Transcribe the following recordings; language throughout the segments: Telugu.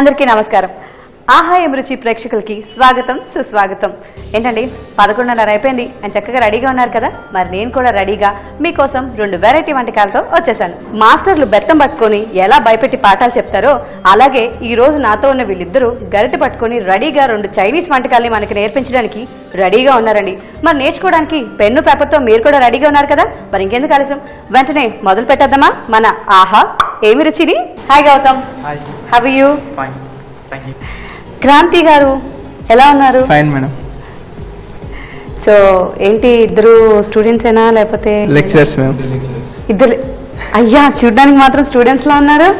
అందరికీ నమస్కారం ఆహా ఎమరుచి ప్రేక్షకులకి స్వాగతం సుస్వాగతం ఏంటండి 11:30 అయిపోయింది అని చక్కగా రెడీగా ఉన్నారు కదా మరి నేను కూడా రెడీగా మీ కోసం రెండు వెరైటీ వంటకాలతో వచ్చేసాను మాస్టర్లు బెత్తం పట్టుకొని ఎలా బయపెట్టి పాఠాలు చెప్తారో అలాగే ఈ రోజు నాతో ఉన్న వీళ్ళిద్దరూ గరిటె పట్టుకొని రెడీగా రెండు చైనీస్ వంటకాలని మనకి నేర్పించడానికి రెడీగా ఉన్నారండి మరి నేర్చుకోవడానికి పెన్ను పేపర్ తో మీరు కూడా రెడీగా ఉన్నారు కదా మరి ఇంకెందుకు ఆలస్యం వెంటనే మొదలు పెట్టేద్దామా మన ఆహా ఎమరుచిని hi Gautam hi how are you fine thank you Kranti గారు ఎలా ఉన్నారు ఫైన్ మేడం సో ఏంటి ఇద్దరు స్టూడెంట్స్ ఏనా లేకపోతే లెక్చరర్స్ మేడం ఇద్దరు అయ్యా చూడడానికి మాత్రం స్టూడెంట్స్ లా ఉన్నారు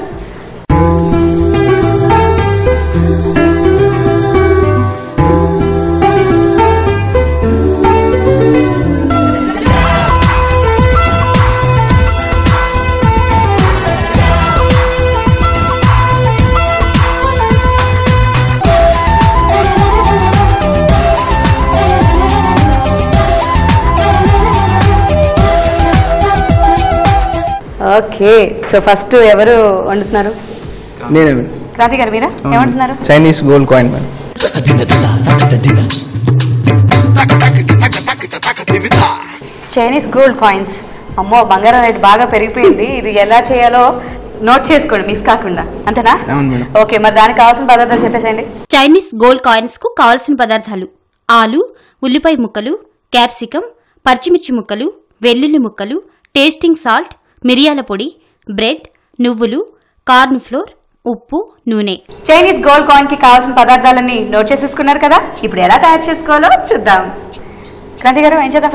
ఓకే సో ఫస్ట్ ఎవరు వండుతున్నారు నేను క్రాంతి గారు మీరా ఏమంటున్నారు Chinese gold coin madam Chinese gold coins అమ్మో బంగారం రేట్ బాగా పెరిగిపోయింది ఇది ఎలా చేయాలో నోట్ చేసుకోండి మిస్ కాకుండా అంతేనా ఓకే మరి దానికి కావాల్సిన పదార్థాలు చెప్పేసేయండి చైనీస్ గోల్డ్ కాయిన్స్ కు కావాల్సిన పదార్థాలు ఆలు ఉల్లిపాయ ముక్కలు క్యాప్సికం పచ్చిమిర్చి ముక్కలు వెల్లుల్లి ముక్కలు టేస్టింగ్ సాల్ట్ మిరియాల పొడి బ్రెడ్ నువ్వులు కార్న్ ఫ్లోర్ ఉప్పు నూనె చైనీస్ గోల్డ్ కాయిన్ కి కావాల్సిన పదార్థాలన్నీ నోట్ చేసేసుకున్నారు కదా ఇప్పుడు ఎలా తయారు చేసుకోవాలో చూద్దాం క్రాంతి గారు ఏం చేద్దాం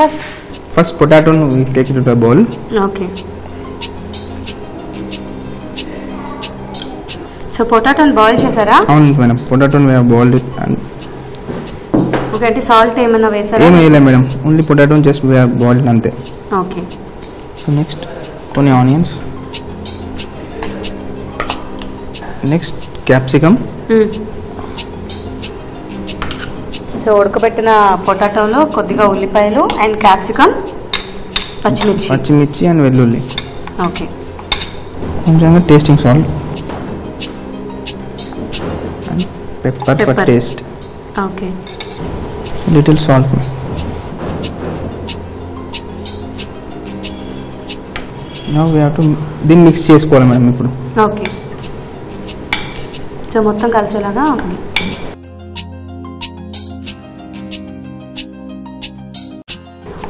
ఫస్ట్ పొటాటోను take it to the bowl okay so పొటాటోను బాయిల్ చేశారా అవును మేడం పొటాటోను మే బాయిల్ ఓకే అంటే సాల్ట్ ఏమన్నా వేసారా ఏమీ లేదు మేడం ఓన్లీ పొటాటోను జస్ట్ బాయిల్ అంతే ఓకే సో నెక్స్ట్ కొన్ని ఆనియన్స్ నెక్స్ట్ క్యాప్సికమ్ సో ఉడకబెట్టిన పొటాటోలో కొద్దిగా ఉల్లిపాయలు అండ్ క్యాప్సికమ్ పచ్చిమిర్చి అండ్ వెల్లుల్లి ఓకే కొంచెం tasting salt and pepper for taste okay little salt now we have to దీన్ని మిక్స్ చేసుకోవాలి మనం ఇప్పుడు ఓకే సో మొత్తం కలిసేలాగా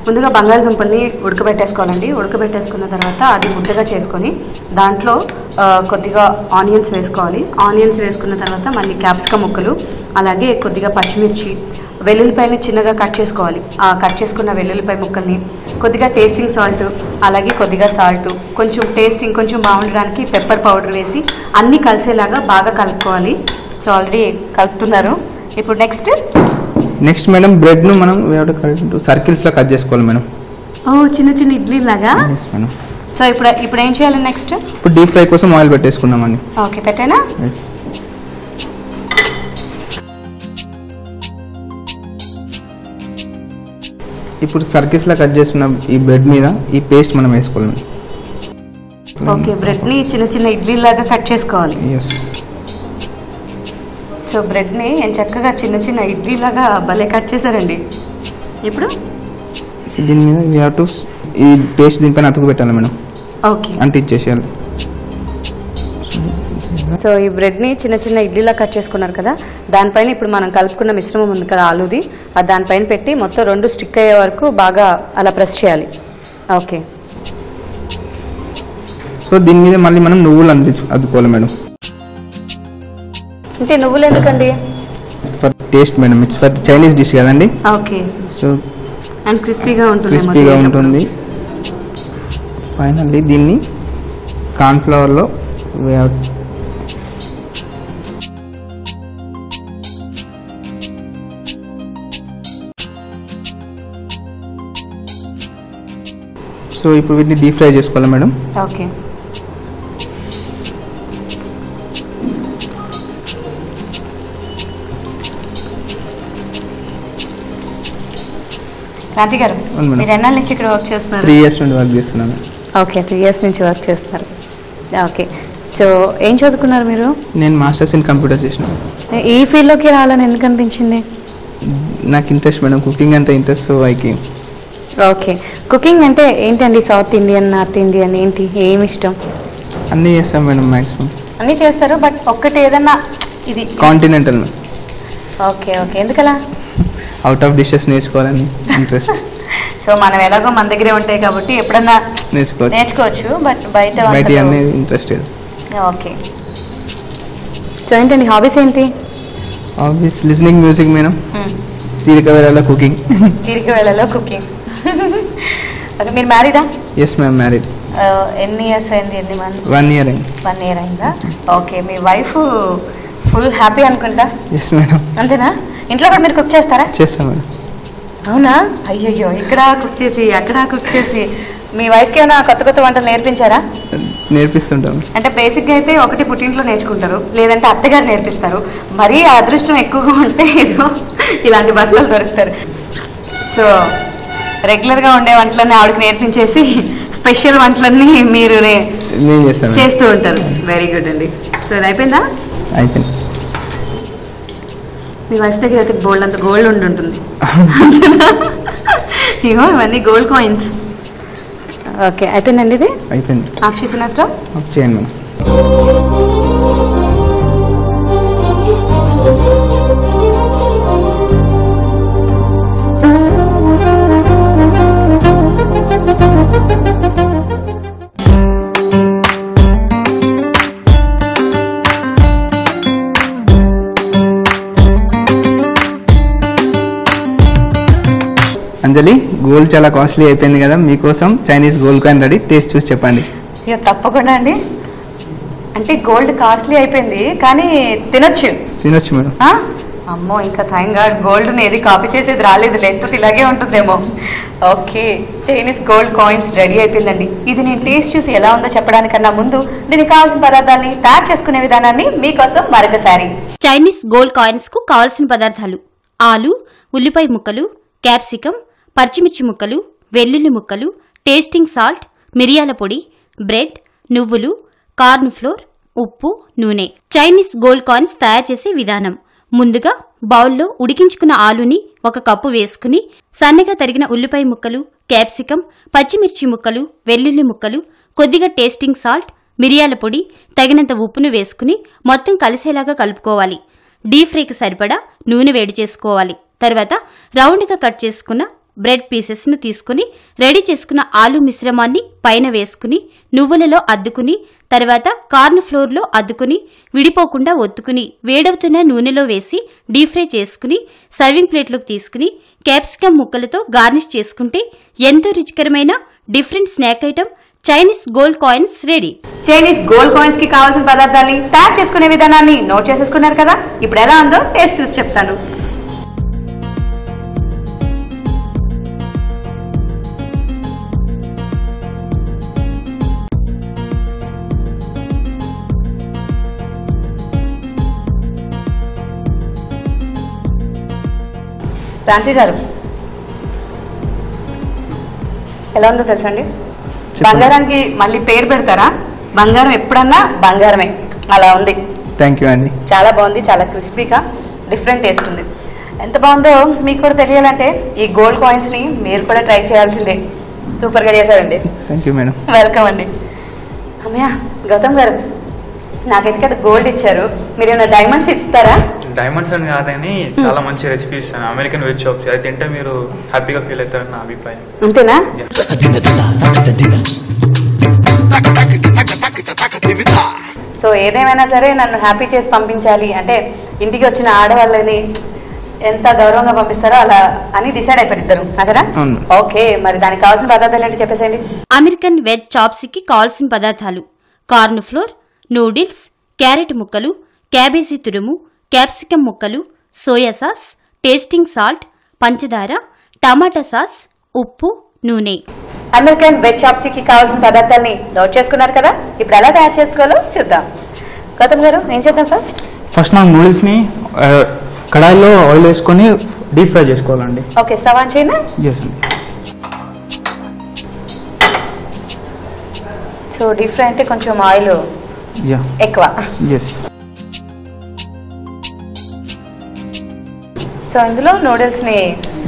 ముందుగా బంగాళదుంపల్ని ఉడకబెట్టేసుకోవాలండి ఉడకబెట్టేసుకున్న తర్వాత అది ముద్దగా చేసుకొని దాంట్లో కొద్దిగా ఆనియన్స్ వేసుకోవాలి ఆనియన్స్ వేసుకున్న తర్వాత మళ్ళీ క్యాప్సికమ్ ముక్కలు అలాగే కొద్దిగా పచ్చిమిర్చి వెల్లుల్లిపాయని చిన్నగా కట్ చేసుకోవాలి ఆ కట్ చేసుకున్న వెల్లుల్లిపాయ ముక్కల్ని కొద్దిగా టేస్టింగ్ సాల్ట్ అలాగే కొద్దిగా సాల్ట్ కొంచెం టేస్ట్ ఇంకొంచెం బాగుండడానికి పెప్పర్ పౌడర్ వేసి అన్నీ కలిసేలాగా బాగా కలుపుకోవాలి సో ఆల్రెడీ కలుపుతున్నారు ఇప్పుడు నెక్స్ట్ మేడం బ్రెడ్ను మనం సర్కిల్స్లో కట్ చేసుకోవాలి మేడం ఓ చిన్న చిన్న ఇడ్లీ లాగా సో ఇప్పుడు ఏం చేయాలి నెక్స్ట్ ఇప్పుడు డీప్ ఫ్రై కోసం ఆయిల్ పెట్టేసుకున్నామండి ఓకే పెట్టేనా ఇప్పుడు సర్కిల్స్ లా కట్ చేసిన ఈ బ్రెడ్ మీద ఈ పేస్ట్ మనం వేసుకోవాలి ఓకే బ్రెడ్ ని చిన్న చిన్న ఇడ్లీ లాగా కట్ చేసుకోవాలి yes సో బ్రెడ్ ని చక్కగా చిన్న చిన్న ఇడ్లీ లాగా భలే కట్ చేశారండి ఇప్పుడు దీని మీద we have to ఈ పేస్ట్ దీనిపైన అతుకు పెట్టాలి మేడం ఓకే అంటే ఇచ్చేసేయాలి సో ఈ బ్రెడ్ ని చిన్న చిన్న ఇడ్లీలా కట్ చేసుకున్నారు కదా దానిపైన ఇప్పుడు మనం కలుపుకున్న మిశ్రమం ఉంది కదా ఆలుది అది దానిపైన పెట్టి మొత్తం రెండు స్టిక్ అయ్యే వరకు బాగా అలా ప్రెస్ చేయాలి ఓకే సో దీని మీద మళ్ళీ మనం నువ్వులు అద్దుకోవాలి మేడం అంటే నువ్వులు ఎందుకండి for taste madam it's for Chinese dish కదండి ఓకే సో అండ్ క్రిస్పీగా ఉంటుంది ఫైనల్లీ దీన్ని కార్న్ ఫ్లవర్ లో we have సో ఇప్పుడు వీటిని డీప్ ఫ్రై చేసుకోవాలి మేడం ఓకే రాధి గారు మీరు ఎన్నాళ్ళ నుంచి ఇక్కడ వర్క్ చేస్తున్నారు 3 years నుంచి వర్క్ చేస్తున్నాను ఓకే 3 years నుంచి వర్క్ చేస్తున్నారు ఓకే సో ఏం చదువుకున్నారు మీరు? నేను మాస్టర్స్ ఇన్ కంప్యూటర్ చేశాను. ఈ ఫీల్డ్లోకి రావాలని ఎందుకు అనిపించింది? నాకు ఇంట్రెస్ట్ మేడం, కుకింగ్ అంటే interest, so I came. Okay, cooking అంటే ఏంటండి? సౌత్ ఇండియన్, నార్త్ ఇండియన్, ఏంటి ఏమి ఇష్టం? అన్నీ చేస్తాం మేడం, మ్యాక్సిమం అన్నీ చేస్తారు. బట్ ఒక్కటి ఏదన్నా ఇది కాంటినెంటల్. ఓకే ఓకే, ఎందుకలా? అవుట్ ఆఫ్ డిషెస్ నేర్చుకోవాలని ఇంట్రెస్ట్. సో మనం ఎలాగో మన దగ్గరే ఉంటాయి కాబట్టి ఎప్పుడన్నా నేర్చుకోవచ్చు. బట్ బయట అనేది ఇంట్రెస్ట్. ఓకే, సో ఏంటండి హాబీస్ ఏంటి? హాబీస్ లిజనింగ్ మ్యూజిక్ మేడం, తీరిక వేళలో కుకింగ్. తీరిక వేళలో కుకింగ్. ఓకే, మీరు మ్యారీడా? Yes ma'am, married. ఎన్ని ఇయర్స్ అయింది? ఎన్ని మంత్స్? 1 year అయింది. 1 year అయిందా? ఓకే, మీ వైఫ్ ఫుల్ హ్యాపీ అనుకుంటా. Yes madam. అంతేనా? ఇంట్లో కూడా మీరు కుక్ చేస్తారా? చేస్తాం మేడం. అవునా? అయ్యయ్యో, ఇక్కడ కుక్ చేసి అక్కడ కుక్ చేసి. మీ వైఫ్కి ఏమైనా కొత్త కొత్త వంటలు నేర్పించారా? నేర్పిస్తుంటాం. అంటే బేసిక్గా అయితే ఒకటి పుట్టింట్లో నేర్చుకుంటారు, లేదంటే అత్తగారు నేర్పిస్తారు. మరీ అదృష్టం ఎక్కువగా ఉంటే ఏదో ఇలాంటి బస్సులు దొరుకుతారు. సో రెగ్యులర్గా ఉండే వంటలన్నీ ఆవిడకి నేర్పించేసి స్పెషల్ వంటలన్నీ మీరు చేస్తూ ఉంటారు. వెరీ గుడ్ అండి. సో అది అయిపోయిందా? అయిపోయింది. మీ వైఫ్ దగ్గర అయితే గోల్డ్, అంత గోల్డ్ ఉంటుంది. ఇగో ఇవన్నీ గోల్డ్ కాయిన్స్. ఓకే, అయిపోయిందండి. ఇది అయిపోయింది. అక్షయ్ సినాస్టా ఆఫ్ చేయండి మేడం. అంజలి, గోల్డ్ చాలా కాస్ట్లీ అయిపోయింది కదా, మీకోసం Chinese gold coin ready, taste చూసి చెప్పండి. ఇక తప్పకుండా అండి. అంటే గోల్డ్ కాస్ట్లీ అయిపోయింది కానీ తినొచ్చు. తినొచ్చు మేడం. అమ్మో, ఇంకా థ్యాంక్ గాడ్ గోల్డ్ని ఏది కాపీ చేసేది రాలేదు, లేకపోతే ఇలాగే ఉంటుందేమో. Okay, Chinese gold coins ready అయిపోయిందండి. ఇది నేను టేస్ట్ చూసి ఎలా ఉందో చెప్పడానికన్నా ముందు దీనికి కావాల్సిన పదార్థాలని తయారు చేసుకునే విధానాన్ని మీకోసం మరొకసారి. చైనీస్ గోల్డ్ కాయిన్స్ కు కావాల్సిన పదార్థాలు: ఆలు, ఉల్లిపాయ ముక్కలు, క్యాప్సికం, పచ్చిమిర్చి ముక్కలు, వెల్లుల్లి ముక్కలు, టేస్టింగ్ సాల్ట్, మిరియాల పొడి, బ్రెడ్, నువ్వులు, కార్న్ ఫ్లోర్, ఉప్పు, నూనె. చైనీస్ గోల్డ్ కాయిన్స్ తయారు చేసే విధానం: ముందుగా బౌల్లో ఉడికించుకున్న ఆలుని 1 కప్పు వేసుకుని సన్నగా తరిగిన ఉల్లిపాయ ముక్కలు, క్యాప్సికం, పచ్చిమిర్చి ముక్కలు, వెల్లుల్లి ముక్కలు, కొద్దిగా టేస్టింగ్ సాల్ట్, మిరియాల పొడి, తగినంత ఉప్పును వేసుకుని మొత్తం కలిసేలాగా కలుపుకోవాలి. డీప్ ఫ్రైకి సరిపడా నూనె వేడి చేసుకోవాలి. తర్వాత రౌండ్గా కట్ చేసుకున్న బ్రెడ్ పీసెస్ను తీసుకుని రెడీ చేసుకున్న ఆలు మిశ్రమాన్ని పైన వేసుకుని నువ్వులలో అద్దుకుని, తర్వాత కార్న్ ఫ్లోర్లో అద్దుకుని విడిపోకుండా ఒత్తుకుని వేడవుతున్న నూనెలో వేసి డీప్ ఫ్రై చేసుకుని సర్వింగ్ ప్లేట్లోకి తీసుకుని క్యాప్సికమ్ ముక్కలతో గార్నిష్ చేసుకుంటే ఎంతో రుచికరమైన different snack item Chinese gold coins ready. Chinese gold coins కి కావాల్సిన పదార్థాలని తయారు చేసుకునే విధానాన్ని నోట్ చేసేసుకున్నారు కదా, ఇప్పుడు ఎలా ఉందో టేస్ట్ చూసి చెప్తాను. ప్రాంతి గారు, ఎలా ఉందో తెలుసండి? బంగారానికి మళ్ళీ పేరు పెడతారా? బంగారం ఎప్పుడన్నా బంగారమే, అలా ఉంది. థ్యాంక్ యూ అండి. చాలా బాగుంది, చాలా క్రిస్పీగా డిఫరెంట్ టేస్ట్ ఉంది. ఎంత బాగుందో మీకు కూడా తెలియాలంటే ఈ గోల్డ్ కాయిన్స్ని మీరు కూడా ట్రై చేయాల్సిందే. సూపర్గా చేశారండి. Thank you madam. వెల్కమ్ అండి. అమ్మయ్య గౌతమ్ గారు, నాకైతే కదా గోల్డ్ ఇచ్చారు, మీరు ఏమైనా డైమండ్స్ ఇస్తారా? డైమండ్స్ అని కాదని చాలా మంచి రెసిపీ ఇస్తాను. అమెరికన్ వెజ్ షాప్స్ అది తింటే మీరు హ్యాపీగా ఫీల్ అవుతారని నా అభిప్రాయం. అంతేనా? సో ఏదేమైనా సరే నన్ను హ్యాపీ చేసి పంపించాలి అంటే ఇంటికి వచ్చిన ఆడవాళ్ళని ఎంత గౌరవంగా పంపిస్తారో అలా అని డిసైడ్ అయిపోయారు ఇద్దరు అక్కడ. ఓకే, మరి దానికి కావాల్సిన పదార్థాలు ఏంటి చెప్పేసేయండి. అమెరికన్ వెజ్ చాప్స్ కి కావాల్సిన పదార్థాలు: కార్న్ ఫ్లోర్, నూడిల్స్, క్యారెట్ ముక్కలు, క్యాబేజీ తురుము, క్యాప్సికం ముక్కలు, సోయా సాస్, టేస్టింగ్ సాల్ట్, పంచదార, టమాటా సాస్, ఉప్పు, నూనె. అమెరికన్ వెజ్ చాప్స్టిక్ కి కావాల్సిన పదార్థాలని నోట్ చేసుకున్నారు కదా, ఇప్పుడు ఎలా తయారు చేసుకోవాలో చూద్దాం. గౌతమ్ గారు ఏం చేద్దాం? ఫస్ట్ మనం నూడిల్స్ ని కడాయిలో ఆయిల్ వేసుకొని డీప్ ఫ్రై చేసుకోవాలండి. ఓకే, స్టవ్ ఆన్ చేయండి. సో డీప్ ఫ్రై అంటే కొంచెం oil Yeah. Ekwa. Yes. So అందులో నూడిల్స్ ని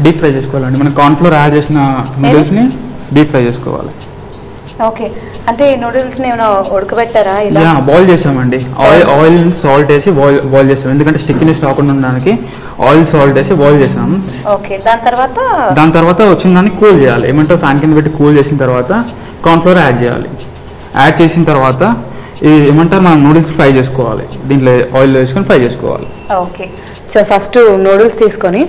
డీప్ ఫ్రై చేసుకోవాలండి. మనం కార్న్ ఫ్లోర్ యాడ్ చేసిన నూడిల్స్ ని డీప్ ఫ్రై చేసుకోవాలి. ఓకే. అంటే నూడిల్స్ ని మనం ఉడకబెట్టారా ఇలా? యా, బాయిల్ చేసామండి. ఆయిల్ సాల్ట్ వేసి బాయిల్ చేసాం. ఎందుకంటే స్టిక్నెస్ రాకుండా ఉండడానికి ఆయిల్ సాల్ట్ వేసి బాయిల్ చేసాం. ఓకే. దాని తర్వాత వచ్చిన దాన్ని కూల్ చేయాలి. ఏమంటారు, ఫ్యాన్ కింద పెట్టి కూల్ చేసిన తర్వాత కార్న్ ఫ్లోర్ యాడ్ చేయాలి. యాడ్ చేసిన తర్వాత ఏమంటారు, మనం నూడిల్స్ ఫ్రై చేసుకోవాలి. దీంట్లో ఆయిల్ వేసుకొని ఫ్రై చేసుకోవాలి. ఓకే. సో ఫస్ట్ నూడిల్స్ తీసుకొని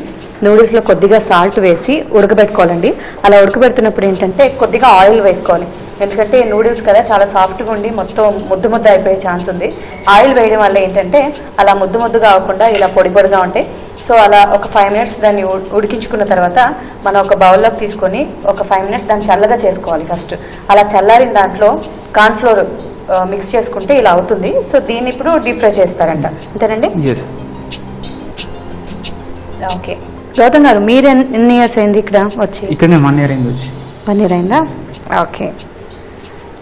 నూడిల్స్ లో కొద్దిగా సాల్ట్ వేసి ఉడకబెట్టుకోవాలండి. అలా ఉడకబెడుతున్నప్పుడు ఏంటంటే కొద్దిగా ఆయిల్ వేసుకోవాలి. ఎందుకంటే నూడిల్స్ కదా చాలా సాఫ్ట్గా ఉండి మొత్తం ముద్దు ముద్ద అయిపోయే ఛాన్స్ ఉంది. ఆయిల్ వేయడం వల్ల ఏంటంటే అలా ముద్దు ముద్దుగా అవ్వకుండా ఇలా పొడి పొడిగా ఉంటాయి. సో అలా ఒక 5 minutes దాన్ని ఉడికించుకున్న తర్వాత మనం ఒక బౌల్లోకి తీసుకొని ఒక 5 minutes దాన్ని చల్లగా చేసుకోవాలి ఫస్ట్. అలా చల్లారిన దాంట్లో కార్న్ఫ్లోర్ మిక్స్ చేసుకుంటే ఇలా అవుతుంది. సో దీన్ని ఇప్పుడు డీప్ ఫ్రై చేస్తారంట, అంతేనండి? ఓకే. గౌతమ్ గారు, మీరు ఎన్ని ఇయర్స్ అయింది ఇక్కడ వచ్చి? ఇక్కడ 1 year అయింది వచ్చి. 1 year అయిందా? ఓకే.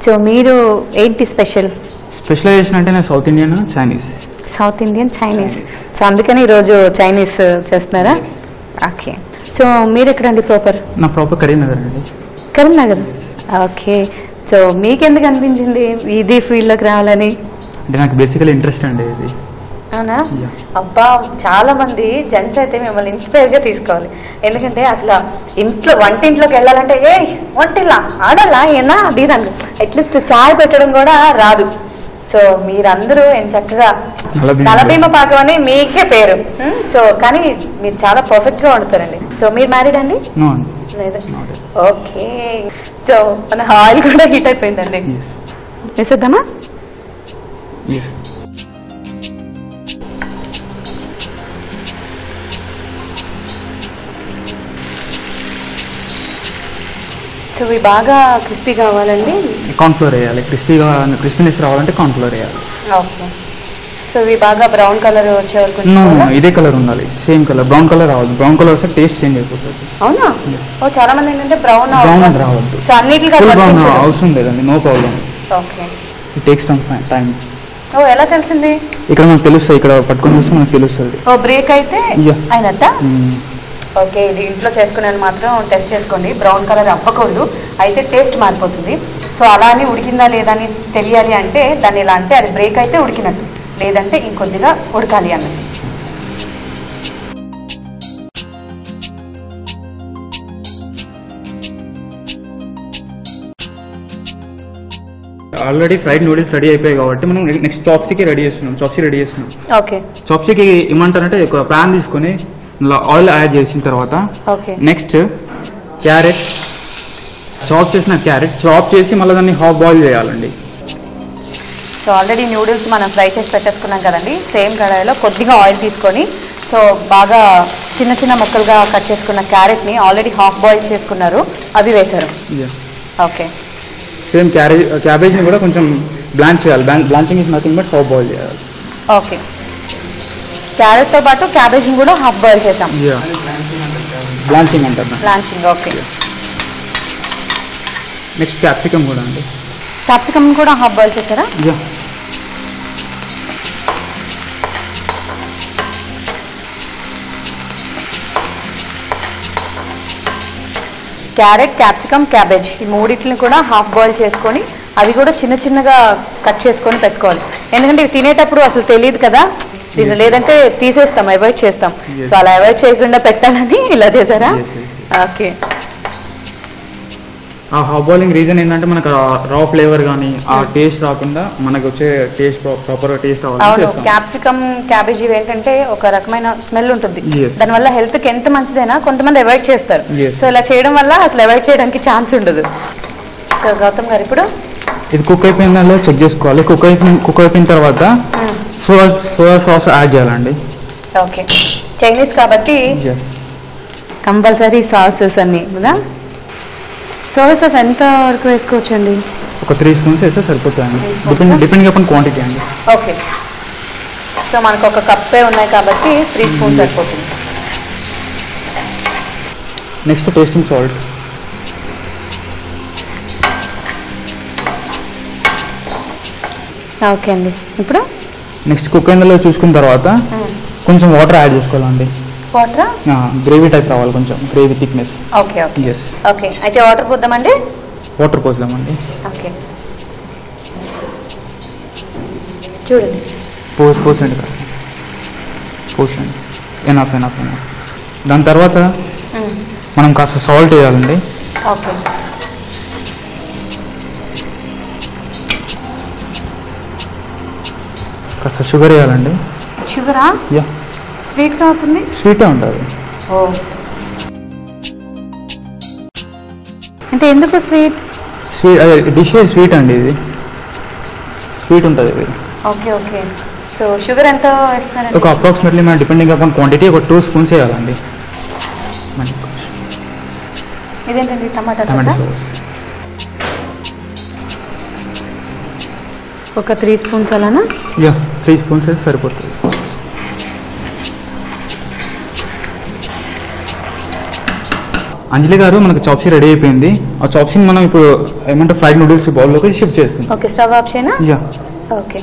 సో మీరు ఏంటి స్పెషలైజేషన్ అంటే? నేను సౌత్ ఇండియన్ చైనీస్. సో అందుకని ఈరోజు చైనీస్ చేస్తున్నారా? ఓకే. సో మీరు ఎక్కడండి ప్రాపర్? నా ప్రాపర్ కరీంనగర్ అండి. కరీంనగర్. ఓకే. సో మీకెందుకు అనిపించింది ఇది ఫీల్డ్లోకి రావాలని? అంటే నాకు బేసికల్ ఇంట్రెస్ట్ అండి ఇది. అవునా? అబ్బా, చాలా మంది జెంట్స్ అయితే మిమ్మల్ని ఇన్స్పైర్గా తీసుకోవాలి. ఎందుకంటే అసలు ఇంట్లో వంటింట్లోకి వెళ్ళాలంటే ఏ వంటిలా ఆడాలా ఏనా దీని అట్లీస్ట్ చాయ్ పెట్టడం కూడా రాదు. సో మీరందరూ చక్కగా నలభీమ పాకం అని మీకే పేరు. సో కానీ మీరు చాలా పర్ఫెక్ట్ గా వండుతారండి. సో మీరు మ్యారీడ్ అండి? ఓకే. సో మన హాల్ కూడా హీట్ అయిపోయిందండి. వేసేద్దామా? సో ఇవి బాగా క్రిస్పీ కావాలండి. కార్న్ఫ్లోర్ వేయాలి క్రిస్పీనెస్ రావాలంటే. కార్న్ఫ్లోర్ వేయాలి. ఓకే. సో ఇవి బాగా బ్రౌన్ కలర్ వచ్చే వరకు ఇదే కలర్ ఉండాలి. సేమ్ కలర్ బ్రౌన్ కలర్ రావద్దు. బ్రౌన్ కలర్ వస్తే టేస్ట్ చేంజ్ అయిపోతుంది. అవునా? చాలా మంది ఏంటంటే బ్రౌన్ రావద్దు. సో అన్నిటికీ అవసరం లేదండి, no problem. Okay. It takes some time. ఓ, ఎలా తెలిసింది? ఇక్కడ మనకు తెలుస్తుంది, ఇక్కడ పట్టుకొని చూస్తే మనకు తెలుస్తుంది. ఓ, బ్రేక్ అయితే అయినట్ట. ఓకే. ఇది ఇంట్లో చేసుకునేది మాత్రం టెస్ట్ చేసుకోండి. బ్రౌన్ కలర్ అవ్వకూడదు, అయితే టేస్ట్ మారిపోతుంది. సో అలానే ఉడికిందా లేదా అని తెలియాలి అంటే దాన్ని ఎలా అంటే అది బ్రేక్ అయితే ఉడికినట్టు, లేదంటే ఇంకొద్దిగా ఉడకాలి అన్నది. ఆల్రెడీ ఫ్రైడ్ నూడిల్స్ రెడీ అయిపోయాయి కాబట్టి మనం నెక్స్ట్ చాప్స్టిక్ రెడీ చేస్తున్నాం. ఓకే. చాప్స్టిక్ ఏమంటారంటే ప్యాన్ తీసుకొని ఆయిల్ యాడ్ చేసిన తర్వాత నెక్స్ట్ క్యారెట్ చాప్ చేసి మళ్ళీ దాన్ని హాఫ్ బాయిల్ చేయాలండి. సో ఆల్రెడీ నూడిల్స్ మనం ఫ్రై చేసి పెట్టేసుకున్నాం కదండి. సేమ్ కడాయిలో కొద్దిగా ఆయిల్ తీసుకొని సో బాగా చిన్న చిన్న ముక్కలుగా కట్ చేసుకున్న క్యారెట్ని ఆల్రెడీ హాఫ్ బాయిల్ చేసుకున్నారు, అవి వేశారు. ఓకే. సేమ్ క్యాబేజ్ని కూడా కొంచెం బ్లాంచ్ చేయాలి. Blanching is nothing but half boil చేయాలి. ఓకే. క్యారెట్ తో పాటు క్యాబేజ్ కూడా హాఫ్ బాయిల్ చేసాం. బ్లాంచింగ్. ఓకే. నెక్స్ట్ క్యాప్సికమ్ కూడా హాఫ్ బాయిల్ చేసారా? క్యారెట్, క్యాప్సికమ్, క్యాబేజ్ ఈ మూడింటిని కూడా హాఫ్ బాయిల్ చేసుకొని అవి కూడా చిన్న చిన్నగా కట్ చేసుకొని పెట్టుకోవాలి. ఎందుకంటే ఇవి తినేటప్పుడు అసలు తెలియదు కదా, లేదంటే తీసేస్తాం, అవాయిడ్ చేస్తాం. సో అలా అవాయిడ్ చేయకుండా పెట్టాలని ఇలా చేసారా? ఓకే. ఆ హాఫ్ బాయిలింగ్ రీజన్ ఏంటంటే మనకు రా ఫ్లేవర్ గానీ ఆ టేస్ట్ రాకుండా మనకు వచ్చే టేస్ట్ ప్రాపర్ టేస్ట్ అవ్వాలి. అవును. క్యాప్సికమ్, క్యాబేజీ ఏంటంటే ఒక రకమైన స్మెల్ ఉంటుంది, దానివల్ల హెల్త్ కి ఎంత మంచిదైనా కొంతమంది అవాయిడ్ చేస్తారు. సో ఇలా చేయడం వల్ల అసలు అవాయిడ్ చేయడానికి ఛాన్స్ ఉండదు. సో గౌతమ్ గారు, ఇప్పుడు ఇది కుక్ అయిపోయిన దానిలో చెక్ చేసుకోవాలి. కుక్ అయిపోయిన తర్వాత సోయా సాస్ యాడ్ చేయాలండి. ఓకే. చైనీస్ కాబట్టి కంపల్సరీ సాసెస్ అన్ని కదా. సోయా సాస్ ఎంత వరకు వేసుకోవచ్చండి? ఒక 3 spoons వేస్తే సరిపోతుంది, డిపెండింగ్ అపాన్ క్వాంటిటీ అండి. ఓకే. సో మనకు ఒక కప్పే ఉన్నాయి కాబట్టి 3 spoons సరిపోతుంది. Next tasting salt. ఓకే అండి. ఇప్పుడు నెక్స్ట్ కుక్కర్లో చూసుకున్న తర్వాత కొంచెం వాటర్ యాడ్ చేసుకోవాలండి. వాటర్ గ్రేవీ టైప్ రావాలి, కొంచెం gravy thickness. Okay okay yes. Okay అయితే వాటర్ పోద్దామండి. వాటర్ పోద్దామండి. ఓకే చూడండి పోసండి కాస్త పోసండి. Enough enough enough. దాని తర్వాత మనం కాస్త సాల్ట్ వేయాలండి. ఓకే కాస్త షుగర్ వేయాలండి. షుగరా? యా స్వీట్ కావుతుంది. స్వీటే ఉంటుంది. ఓ అంటే ఎందుకు స్వీట్? స్వీట్ డిష్ స్వీట్ అండి, ఇది స్వీట్ ఉంటుంది ఇది. Okay okay. సో షుగర్ ఎంత వేస్తారండి? ఒక అప్రాక్సిమేట్లీ మనం డిపెండింగ్ అపాన్ క్వాంటిటీ ఒక 2 స్పూన్స్ వేయాలండి. ఇదేంటండి? టమాటా సాస్ ఒక 3 స్పూన్స్ అలానా? యా 3 స్పూన్స్ అయితే సరిపోతుంది. అంజలి గారు మనకు చాప్సీ రెడీ అయిపోయింది. ఆ చాప్సీని మనం ఇప్పుడు ఏమంటే ఫ్రైడ్ నూడిల్స్ బౌల్లోకి షిఫ్ట్ చేస్తాం. ఓకే స్టవ్ ఆఫ్ చేయనా? Yeah okay.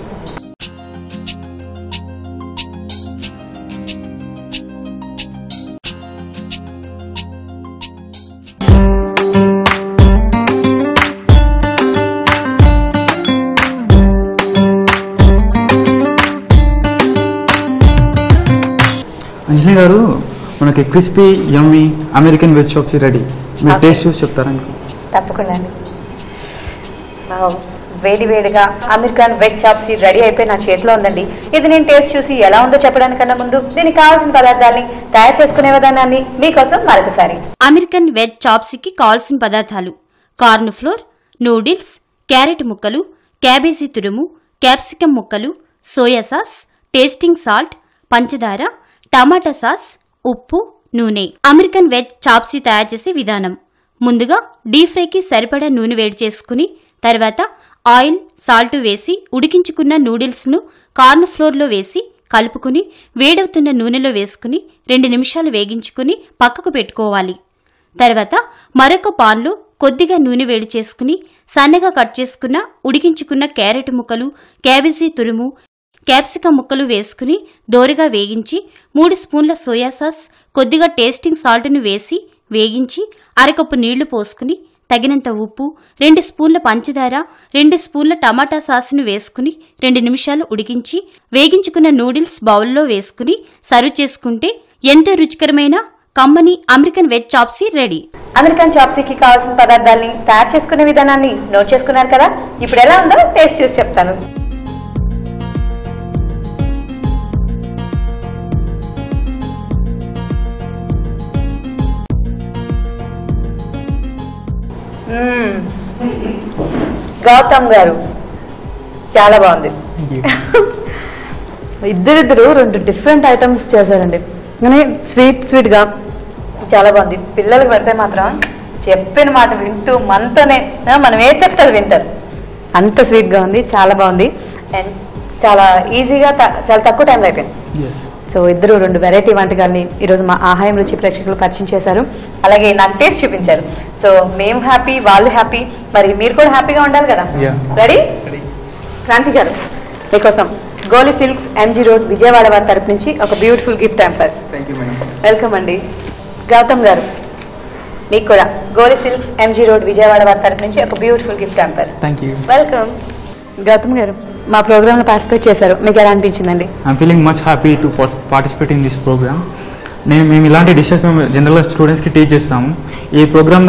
అంజలి గారు మనకి crispy yummy American veg chop suey ready. మీరు టేస్ట్ చూసి చెప్తారండి. తప్పకుండా అండి. వేడి వేడిగా అమెరికన్ వెజ్ చాప్సీ రెడీ అయిపోయి నా చేతిలో ఉందండి. ఇది నేను టేస్ట్ చూసి ఎలా ఉందో చెప్పడానికన్నా ముందు దీనికి కావాల్సిన పదార్థాలని తయారు చేసుకునే విధానాన్ని మీకోసం మరొకసారి. అమెరికన్ వెజ్ చాప్సీకి కావాల్సిన పదార్థాలు: కార్న్ ఫ్లోర్, నూడిల్స్, క్యారెట్ ముక్కలు, క్యాబేజీ తురుము, క్యాప్సికమ్ ముక్కలు, సోయా సాస్, టేస్టింగ్ సాల్ట్, పంచదార, టమాటా సాస్, ఉప్పు, నూనె. అమెరికన్ వెజ్ చాప్సీ తయారు చేసే విధానం: ముందుగా డీప్ ఫ్రైకి సరిపడా నూనె వేడి చేసుకుని తర్వాత ఆయిల్, సాల్ట్ వేసి ఉడికించుకున్న నూడిల్స్ను కార్న్ ఫ్లోర్లో వేసి కలుపుకుని వేడవుతున్న నూనెలో వేసుకుని 2 నిమిషాలు వేగించుకుని పక్కకు పెట్టుకోవాలి. తర్వాత మరొక పాన్లో కొద్దిగా నూనె వేడి చేసుకుని సన్నగా కట్ చేసుకున్న ఉడికించుకున్న క్యారెట్ ముక్కలు, క్యాబేజీ తురుము, క్యాప్సికమ్ ముక్కలు వేసుకుని దోరగా వేగించి 3 స్పూన్ల సోయా సాస్, కొద్దిగా టేస్టింగ్ సాల్ట్ను వేసి వేగించి అరకప్పు నీళ్లు పోసుకుని తగినంత ఉప్పు, 2 స్పూన్ల పంచదార, 2 స్పూన్ల టమాటా సాస్ను వేసుకుని 2 నిమిషాలు ఉడికించి వేగించుకున్న నూడిల్స్ బౌల్లో వేసుకుని సర్వ్ చేసుకుంటే ఎంతో రుచికరమైన కమ్మని American veg chop suey ready. American చాప్సీకి కావాల్సిన పదార్థాలని తయారు చేసుకునే విధానాన్ని నోట్ చేసుకున్నారు కదా. ఇప్పుడు ఎలా ఉందో టేస్ట్ చేసి చెప్తాను. గౌతమ్ గారు చాలా బాగుంది. ఇద్దరిద్దరు 2 డిఫరెంట్ ఐటమ్స్ చేశారండి. కానీ స్వీట్ స్వీట్గా చాలా బాగుంది. పిల్లలకు పెడితే మాత్రం చెప్పిన మాట వింటూ మనతోనే మనం ఏం చెప్తారు వింటారు. అంత స్వీట్గా ఉంది, చాలా బాగుంది. అండ్ చాలా ఈజీగా చాలా తక్కువ టైంలో అయిపోయింది. సో ఇద్దరు 2 వెరైటీ వంటకాలని ఈరోజు మా ఆహాయం రుచి ప్రేక్షకులు పరిచయం చేశారు. అలాగే నాకు టేస్ట్ చూపించారు. సో మేము హ్యాపీ, వాళ్ళు హ్యాపీ, మరి మీరు కూడా హ్యాపీగా ఉండాలి కదా. రెడీ క్రాంతి గారు, మీకోసం గోలి సిల్క్స్, ఎంజీ రోడ్, విజయవాడ వారి తరపు నుంచి ఒక బ్యూటిఫుల్ గిఫ్ట్ హ్యాంపర్. వెల్కమ్ అండి. గౌతమ్ గారు, మీకు కూడా గోలి సిల్క్స్, ఎంజీ రోడ్, విజయవాడ వారి తరపు నుంచి ఒక beautiful gift hamper. Welcome. Gautam గారు, మా ప్రోగ్రామ్ లో పార్టిసిపేట్ చేశారు, మీకు ఎలా అనిపించిందండి? I'm feeling much happy to participate in this programme. మేము ఇలాంటి డిషెస్ మేము జనరల్గా స్టూడెంట్స్కి టీచ్ చేస్తాము. ఈ ప్రోగ్రామ్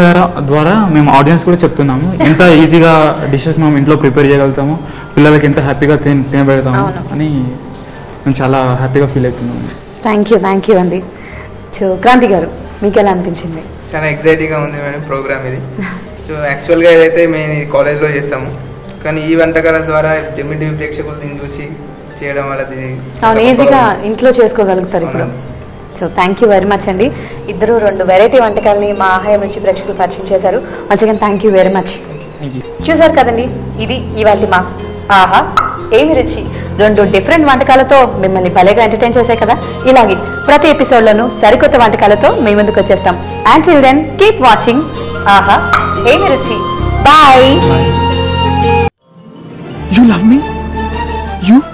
ద్వారా మేము ఆడియన్స్ కూడా చెప్తున్నాము ఎంత ఈజీగా డిషెస్ మేము ఇంట్లో ప్రిపేర్ చేయగలుగుతాము, పిల్లలకి ఎంత హ్యాపీగా తినబెడతాము అని మేము చాలా హ్యాపీగా ఫీల్ అవుతున్నాము. థ్యాంక్ యూ, థ్యాంక్ యూ అండి. సో క్రాంతి గారు, మీకు ఎలా అనిపించింది? చాలా ఎక్సైటింగ్గా ఉంది మేడం ప్రోగ్రామ్ ఇది. సో యాక్చువల్గా ఏదైతే మేము కాలేజ్లో చేస్తాము, కానీ ఈ వంటకాల ద్వారా డిమిడివి ప్రేక్షకులు దీన్ని చూసి చేయడం వల్ల ఈజీగా ఇంట్లో చేసుకోగలుగుతారు ఇప్పుడు. So thank you very much అండి. ఇద్దరు 2 వెరైటీ వంటకాలని మా ఆహాయం నుంచి ప్రేక్షకులు పరిచయం చేశారు. Once again thank you very much. చూసారు కదండి, ఇది ఇవాళ మా ఆహా ఏమి రుచి. 2 డిఫరెంట్ వంటకాలతో మిమ్మల్ని భలేగా ఎంటర్టైన్ చేశాయి కదా. ఇలాగే ప్రతి ఎపిసోడ్లోనూ సరికొత్త వంటకాలతో మేము ముందుకు వచ్చేస్తాం. అండ్ చిల్డ్రన్, కీప్ వాచింగ్ ఆహా ఏమి రుచి. Bye. You love me? You